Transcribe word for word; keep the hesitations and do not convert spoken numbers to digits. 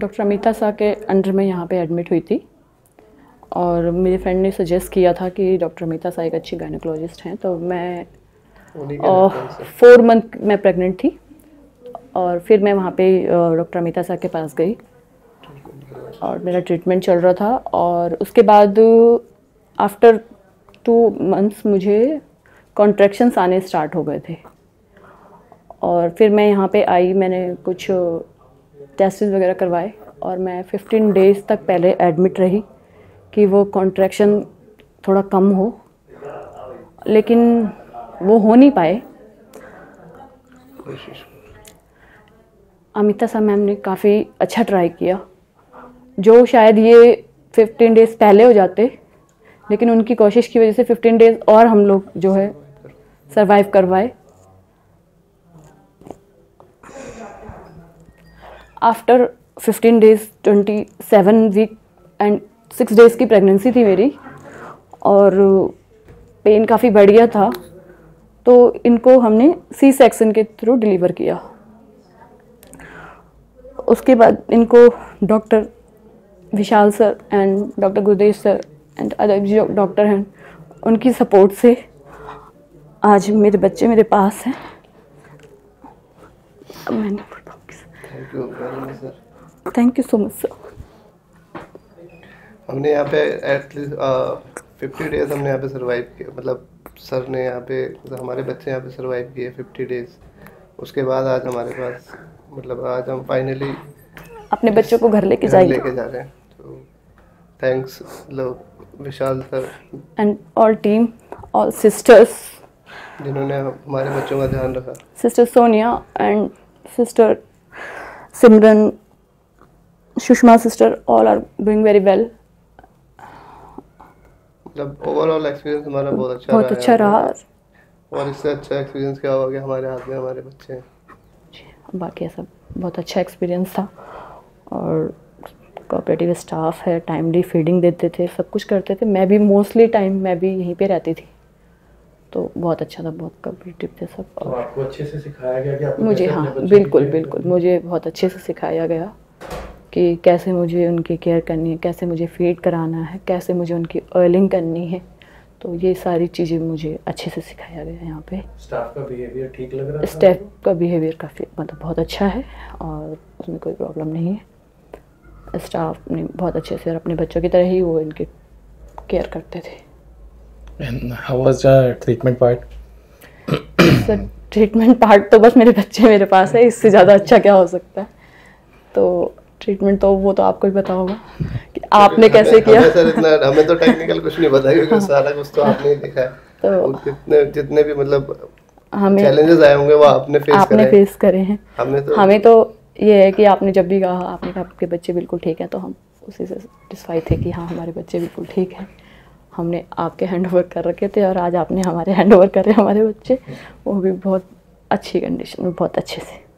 Doctor Amita Shah के under में यहाँ पे एडमिट हुई थी और मेरे फ्रेंड ने सजेस्ट किया था कि डॉक्टर अमिता शाह एक अच्छी गायनेकोलॉजिस्ट हैं, तो मैं फोर मंथ में प्रेग्नेंट थी और फिर मैं वहाँ पे डॉक्टर अमिता शाह के पास गई और मेरा ट्रीटमेंट चल रहा था। और उसके बाद आफ्टर टू मंथ्स मुझे कॉन्ट्रैक्शंस आने स्टार्ट हो गए थे और फिर मैं यहाँ पे आई, मैंने कुछ टेस्ट वगैरह करवाए और मैं फिफ्टीन डेज़ तक पहले एडमिट रही कि वो कॉन्ट्रैक्शन थोड़ा कम हो, लेकिन वो हो नहीं पाए। अमिता शाह मैम ने काफ़ी अच्छा ट्राई किया, जो शायद ये फिफ्टीन डेज़ पहले हो जाते, लेकिन उनकी कोशिश की वजह से फिफ्टीन डेज़ और हम लोग जो है सरवाइव करवाए। After fifteen days twenty seven week and six days की प्रेगनेंसी थी मेरी और पेन काफ़ी बढ़ गया था, तो इनको हमने सी सेक्शन के थ्रू डिलीवर किया। उसके बाद इनको doctor Vishal sir and doctor Gurdesh sir and other जो डॉक्टर हैं उनकी सपोर्ट से आज मेरे बच्चे मेरे पास हैं। Thank you so much sir. हमने यहाँ पे एटलीस्ट फिफ्टी डेज हमने यहाँ पे सरवाइव किया, मतलब सर ने यहाँ पे हमारे बच्चे यहाँ पे सरवाइव किए फिफ्टी डेज। उसके बाद आज हमारे पास, मतलब आज हम फाइनली अपने बच्चों को घर लेके जाएंगे, लेके जा रहे हैं। तो थैंक्स लोग Vishal sir and all team, all sisters जिन्होंने हमारे बच्चों का ध्यान रखा, sister Sonia and sister Simran, Sushma sister, all are doing very well. मतलब ओवरऑल एक्सपीरियंस हमारा बहुत अच्छा बहुत अच्छा रहा और इससे अच्छा एक्सपीरियंस क्या होगा कि हमारे हाथ में हमारे बच्चे हैं। बाकी सब बहुत अच्छा एक्सपीरियंस था और कोऑपरेटिव स्टाफ है, टाइमली फीडिंग देते थे, सब कुछ करते थे। मैं भी मोस्टली टाइम मैं भी यहीं पे रहती थी, तो बहुत अच्छा था, बहुत कोऑपरेटिव थे सब। और तो आपको अच्छे से सिखाया गया कि आपको मुझे हाँ बिल्कुल बिल्कुल मुझे बहुत अच्छे से सिखाया गया कि कैसे मुझे उनकी केयर करनी है, कैसे मुझे फीड कराना है, कैसे मुझे उनकी ऑयलिंग करनी है, तो ये सारी चीज़ें मुझे अच्छे से सिखाया गया। यहाँ पे स्टाफ का बिहेवियर ठीक लग रहा है? स्टाफ का बिहेवियर काफ़ी मतलब बहुत अच्छा है और उसमें कोई प्रॉब्लम नहीं है। स्टाफ ने बहुत अच्छे से और अपने बच्चों की तरह ही वो इनके केयर करते थे। And how was the treatment part? Sir treatment part तो बस मेरे बच्चे मेरे पास है, इससे ज़्यादा अच्छा क्या हो सकता है। तो ट्रीटमेंट तो वो तो आपको ही पता होगा कि आपने कैसे किया। हमें सर इतना हमें तो टेक्निकल कुछ नहीं पता क्योंकि सारा कुछ तो आपने ही देखा है। तो जितने जितने भी मतलब हमें चैलेंजेस आए होंगे वो आपने फेस आपने फेस करे हैं। हमें तो हमें तो ये है कि आपने जब भी कहा, आपने कहा आपके बच्चे बिल्कुल ठीक हैं, तो हम उसी से सेटिस्फाई थे कि हाँ हमारे बच्चे बिल्कुल ठीक हैं। हमने आपके हैंड ओवर कर रखे थे और आज आपने हमारे हैंड ओवर करे हमारे बच्चे, वो भी बहुत अच्छी कंडीशन में, बहुत अच्छे से।